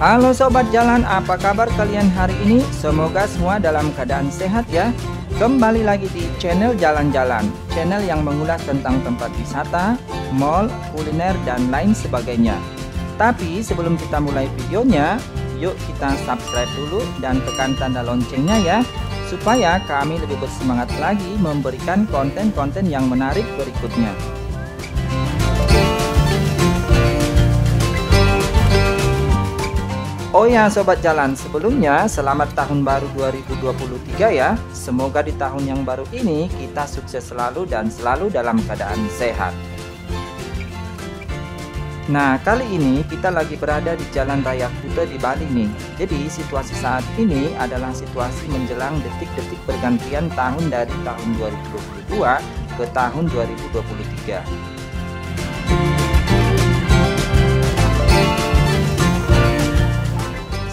Halo sobat jalan, apa kabar kalian hari ini? Semoga semua dalam keadaan sehat ya. Kembali lagi di channel Jalan-Jalan, channel yang mengulas tentang tempat wisata, mall, kuliner dan lain sebagainya. Tapi sebelum kita mulai videonya, yuk kita subscribe dulu dan tekan tanda loncengnya ya, supaya kami lebih bersemangat lagi memberikan konten-konten yang menarik berikutnya. Oh ya sobat jalan, sebelumnya selamat tahun baru 2023 ya. Semoga di tahun yang baru ini kita sukses selalu dan selalu dalam keadaan sehat. Nah, kali ini kita lagi berada di Jalan Raya Kuta di Bali nih. Jadi situasi saat ini adalah situasi menjelang detik-detik pergantian tahun dari tahun 2022 ke tahun 2023.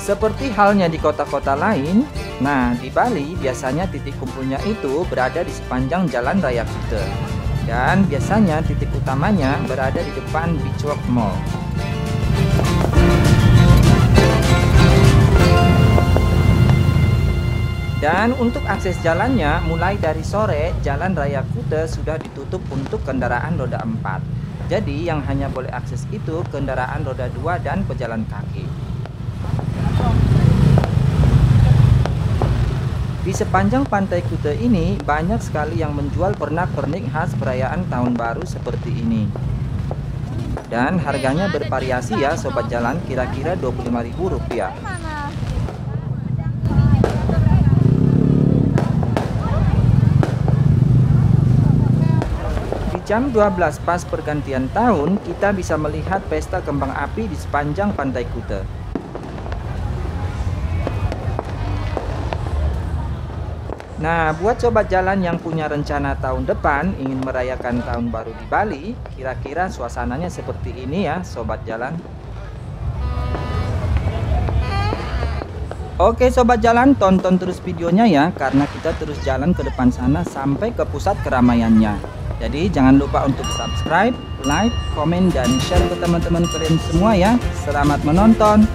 Seperti halnya di kota-kota lain, nah di Bali biasanya titik kumpulnya itu berada di sepanjang Jalan Raya Kuta. Dan biasanya titik utamanya berada di depan Beachwalk Mall. Dan untuk akses jalannya mulai dari sore, Jalan Raya Kuta sudah ditutup untuk kendaraan roda 4. Jadi yang hanya boleh akses itu kendaraan roda 2 dan pejalan kaki. Di sepanjang pantai Kuta ini banyak sekali yang menjual pernak-pernik khas perayaan tahun baru seperti ini. Dan harganya bervariasi ya sobat jalan, kira-kira Rp25.000. Di jam 12 pas pergantian tahun, kita bisa melihat pesta kembang api di sepanjang pantai Kuta. Nah, buat sobat jalan yang punya rencana tahun depan ingin merayakan tahun baru di Bali, kira-kira suasananya seperti ini ya sobat jalan. Oke sobat jalan, tonton terus videonya ya, karena kita terus jalan ke depan sana sampai ke pusat keramaiannya. Jadi jangan lupa untuk subscribe, like, komen, dan share ke teman-teman kalian semua ya. Selamat menonton.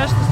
кажется,